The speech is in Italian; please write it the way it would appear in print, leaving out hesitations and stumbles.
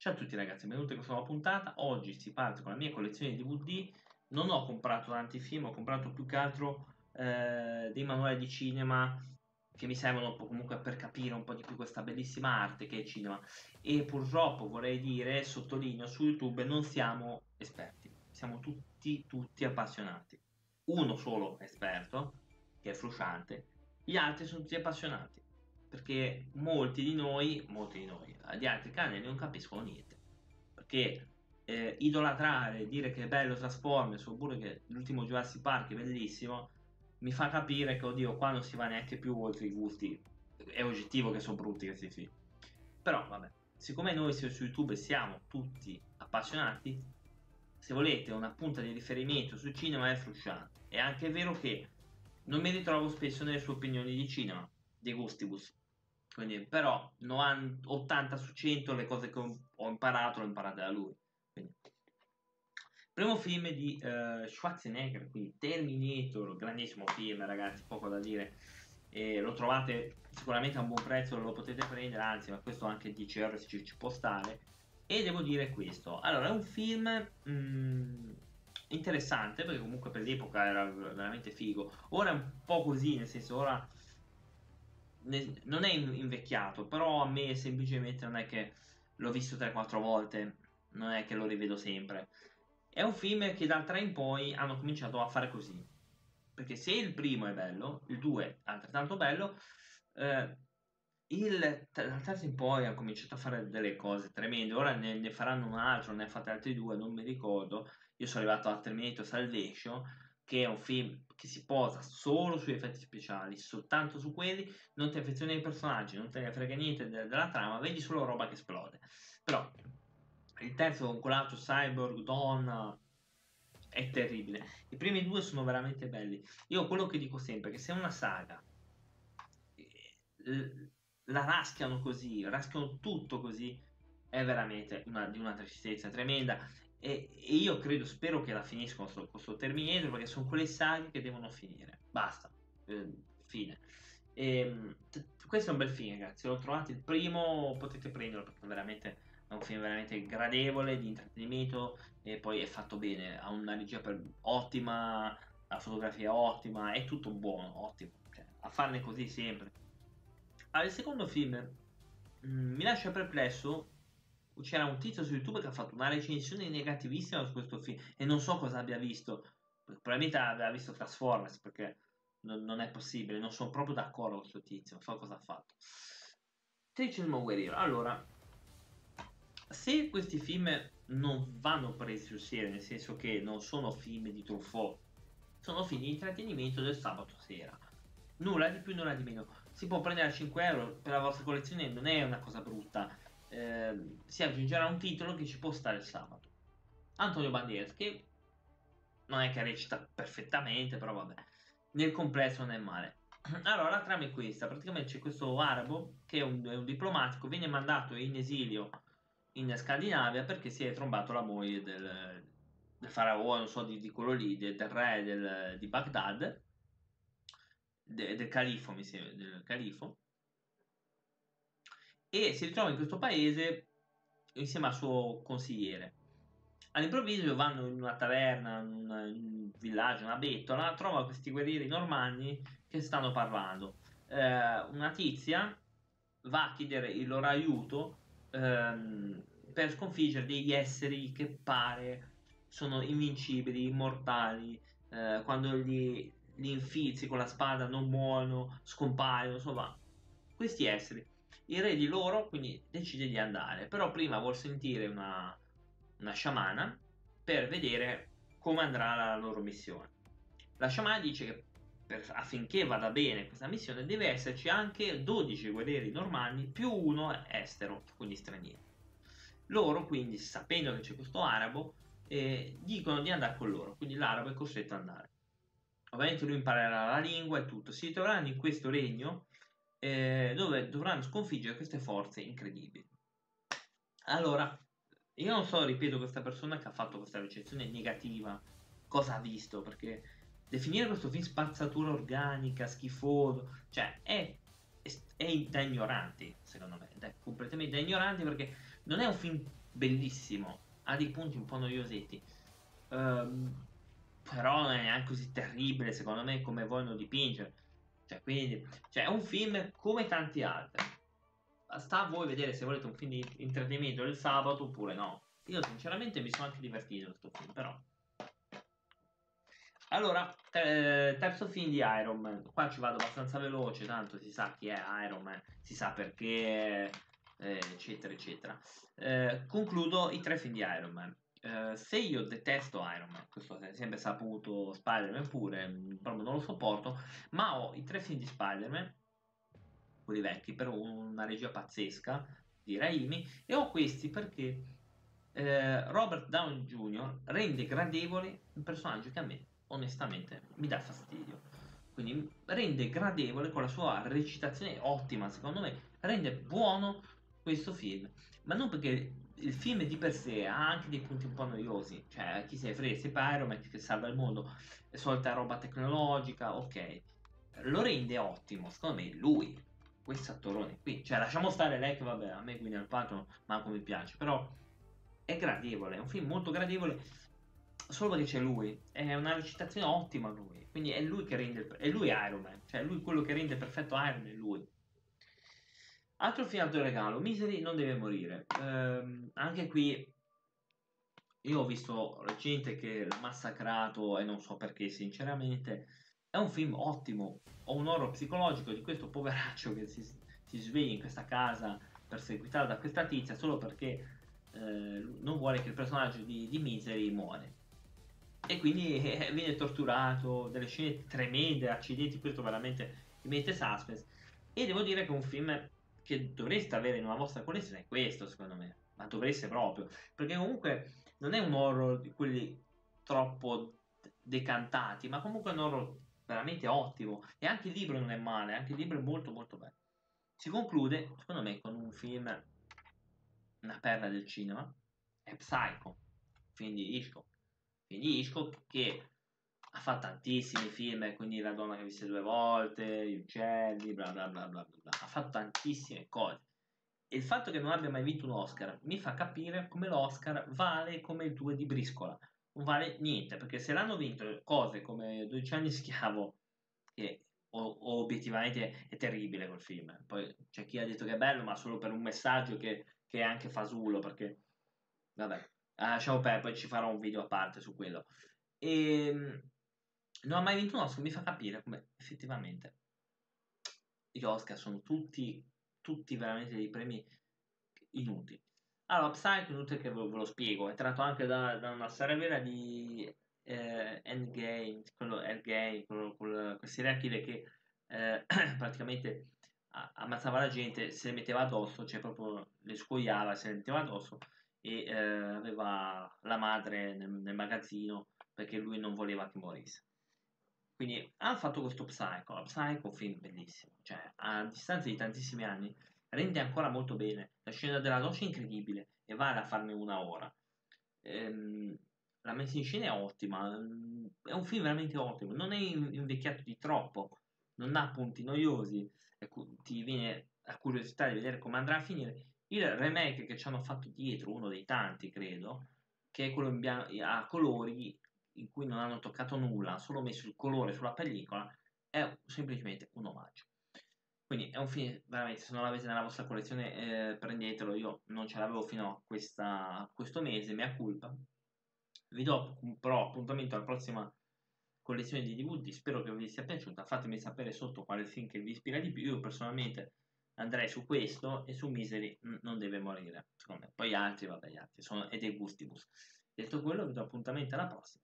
Ciao a tutti ragazzi, benvenuti a questa nuova puntata. Oggi si parte con la mia collezione di DVD. Non ho comprato tanti film, ho comprato più che altro dei manuali di cinema che mi servono un po' comunque per capire un po' di più questa bellissima arte che è il cinema. E purtroppo vorrei dire, sottolineo, su YouTube non siamo esperti, siamo tutti appassionati. Uno solo è esperto, che è Frusciante, gli altri sono tutti appassionati. Perché molti di noi, di altri canali non capiscono niente. Perché idolatrare, dire che è bello Transformers oppure che l'ultimo Jurassic Park è bellissimo, mi fa capire che, oddio, qua non si va neanche più oltre i gusti. È oggettivo che sono brutti questi film. Però vabbè, siccome noi su YouTube siamo tutti appassionati, se volete una punta di riferimento sul cinema è Frusciante. È anche vero che non mi ritrovo spesso nelle sue opinioni di cinema, dei gustibus, quindi però 80 su 100 le cose che ho imparato le ho imparate da lui. Quindi, primo film di Schwarzenegger, quindi Terminator, grandissimo film ragazzi, poco da dire, lo trovate sicuramente a un buon prezzo, lo potete prendere, anzi, ma questo anche 10 euro ci può stare. E devo dire questo, allora è un film interessante, perché comunque per l'epoca era veramente figo. Ora è un po' così, nel senso, ora non è invecchiato, però a me semplicemente non è che l'ho visto 3-4 volte, non è che lo rivedo sempre. È un film che dal 3 in poi hanno cominciato a fare così, perché se il primo è bello, il 2 è altrettanto bello, dal 3 in poi hanno cominciato a fare delle cose tremende. Ora ne faranno un altro, ne ha fatti altri due, non mi ricordo. Io sono arrivato a Terminator Salvation, che è un film che si posa solo sugli effetti speciali, soltanto su quelli, non ti affezioni ai personaggi, non te ne frega niente della trama, vedi solo roba che esplode. Però il terzo con quell'altro Cyborg, Donna, è terribile. I primi due sono veramente belli. Io quello che dico sempre è che se una saga la raschiano così, raschiano tutto così, è veramente di una tristezza tremenda. E io credo, spero che la finiscono con questo Terminator, perché sono quelle saghe che devono finire, basta, fine. Questo è un bel film ragazzi, se lo trovate il primo potete prenderlo, perché veramente è un film veramente gradevole di intrattenimento, e poi è fatto bene, ha una regia ottima, la fotografia ottima, è tutto buono, ottimo, cioè, a farne così sempre. Allora, il secondo film mi lascia perplesso. C'era un tizio su YouTube che ha fatto una recensione negativissima su questo film e non so cosa abbia visto, probabilmente aveva visto Transformers, perché non è possibile, non sono proprio d'accordo con questo tizio, non so cosa ha fatto. 13 guerriero. Allora, se questi film non vanno presi sul serio, nel senso che non sono film di truffo, sono film di intrattenimento del sabato sera, nulla di più nulla di meno, si può prendere a 5 euro per la vostra collezione, non è una cosa brutta. Si aggiungerà un titolo che ci può stare il sabato. Antonio Bandier, che non è che recita perfettamente, però vabbè, nel complesso non è male. Allora, la trama è questa: praticamente c'è questo arabo che è un diplomatico, viene mandato in esilio in Scandinavia perché si è trombato la moglie del faraone, non so, di quello lì, del re di Baghdad, del califo, mi sembra, del califo. E si ritrova in questo paese insieme al suo consigliere. All'improvviso vanno in una taverna, in un villaggio, una bettola, trova questi guerrieri normanni che stanno parlando. Una tizia va a chiedere il loro aiuto per sconfiggere degli esseri che pare sono invincibili, immortali, quando li infizzi con la spada non muoiono, scompaiono, insomma, questi esseri. Il re di loro quindi decide di andare, però prima vuol sentire una sciamana per vedere come andrà la loro missione. La sciamana dice che affinché vada bene questa missione deve esserci anche 12 guerrieri normanni più uno estero, quindi straniero. Loro quindi, sapendo che c'è questo arabo, dicono di andare con loro, quindi l'arabo è costretto ad andare. Ovviamente lui imparerà la lingua e tutto, si ritroveranno in questo regno dove dovranno sconfiggere queste forze incredibili. Allora, io non so, ripeto, questa persona che ha fatto questa recensione negativa cosa ha visto, perché definire questo film spazzatura organica, schifoso, cioè è da ignoranti, secondo me, è completamente da ignoranti, perché non è un film bellissimo, ha dei punti un po' noiosetti, però non è neanche così terribile secondo me come vogliono dipingere, cioè, quindi, cioè, è un film come tanti altri, sta a voi vedere se volete un film di intrattenimento del sabato oppure no. Io sinceramente mi sono anche divertito con questo film, però. Allora, terzo film di Iron Man, qua ci vado abbastanza veloce, tanto si sa chi è Iron Man, si sa perché, eccetera eccetera. Concludo i tre film di Iron Man. Se io detesto Iron Man, questo è sempre saputo, Spider-Man pure, proprio non lo sopporto, ma ho i tre film di Spider-Man, quelli vecchi, per una regia pazzesca di Raimi, e ho questi perché Robert Downey Jr. rende gradevole un personaggio che a me onestamente mi dà fastidio, quindi rende gradevole con la sua recitazione ottima, secondo me rende buono questo film, ma non perché il film di per sé ha anche dei punti un po' noiosi, cioè chi se ne frega, se Iron Man che salva il mondo, è solita roba tecnologica, ok, lo rende ottimo secondo me lui, questo attorone qui, cioè lasciamo stare lei che vabbè a me Gwyneth Paltrow manco mi piace, però è gradevole, è un film molto gradevole solo perché c'è lui, è una recitazione ottima lui, quindi è lui che rende, è lui Iron Man, cioè lui quello che rende perfetto Iron Man è lui. Altro film, altro regalo, Misery non deve morire, anche qui io ho visto gente che l'ha massacrato e non so perché sinceramente, è un film ottimo, ho un horror psicologico di questo poveraccio che si sveglia in questa casa perseguitata da questa tizia solo perché non vuole che il personaggio di Misery muore e quindi viene torturato, delle scene tremende, accidenti, questo veramente ti mette suspense e devo dire che è un film che dovreste avere nella vostra collezione, è questo secondo me, ma dovreste proprio, perché comunque non è un horror di quelli troppo decantati, ma comunque è un horror veramente ottimo, e anche il libro non è male, anche il libro è molto molto bello. Si conclude secondo me con un film, una perla del cinema, è Psycho, film di Isco che ha fatto tantissimi film, quindi La donna che visse due volte, Gli uccelli, bla bla bla bla bla, ha fatto tantissime cose e il fatto che non abbia mai vinto un Oscar mi fa capire come l'Oscar vale come il 2 di briscola, non vale niente, perché se l'hanno vinto cose come 12 anni schiavo, che obiettivamente è terribile quel film, poi c'è chi ha detto che è bello ma solo per un messaggio che è anche fasullo, perché vabbè, lasciamo perdere, poi ci farò un video a parte su quello, e non ha mai vinto un Oscar, mi fa capire come effettivamente gli Oscar sono tutti veramente dei premi inutili. Allora, Psycho, inutile che ve lo spiego, è tratto anche da una storia vera di Endgame, quello quel serial killer che praticamente ammazzava la gente, se le metteva addosso, cioè proprio le scoiava, se le metteva addosso, e aveva la madre nel magazzino perché lui non voleva che morisse. Quindi hanno fatto questo Psycho. Psycho è un film bellissimo, cioè a distanza di tantissimi anni rende ancora molto bene, la scena della doccia è incredibile e vale a farne una ora, la messa in scena è ottima, è un film veramente ottimo, non è invecchiato di troppo, non ha punti noiosi, ti viene la curiosità di vedere come andrà a finire. Il remake che ci hanno fatto dietro, uno dei tanti credo, che è quello a colori in cui non hanno toccato nulla, hanno solo messo il colore sulla pellicola, è semplicemente un omaggio. Quindi è un film, veramente, se non l'avete nella vostra collezione prendetelo, io non ce l'avevo fino a questo mese, mea culpa. Vi do però appuntamento alla prossima collezione di DVD, spero che vi sia piaciuta, fatemi sapere sotto quale film che vi ispira di più, io personalmente andrei su questo e su Misery non deve morire, secondo me. Poi altri, vabbè, gli altri sono ed è gustibus. Detto quello, vi do appuntamento alla prossima.